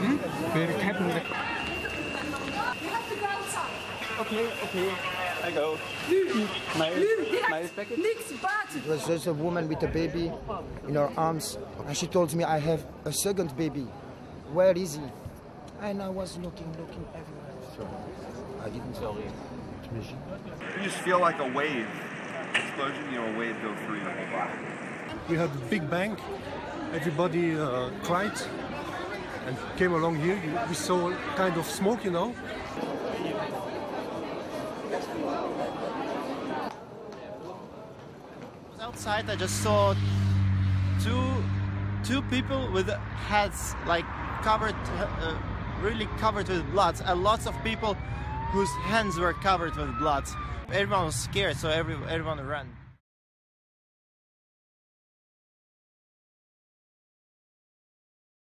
We have to go outside. Okay, I go. My respect. It was just a woman with a baby in her arms, and she told me, I have a second baby. Where is he? And I was looking everywhere. Sorry. I didn't tell you. You just feel like a wave explosion, a wave go through your whole body. We had a big bang. Everybody cried and came along here. We saw kind of smoke, Outside, I just saw two people with heads like covered, really covered with blood, and lots of people whose hands were covered with blood. Everyone was scared, so everyone ran.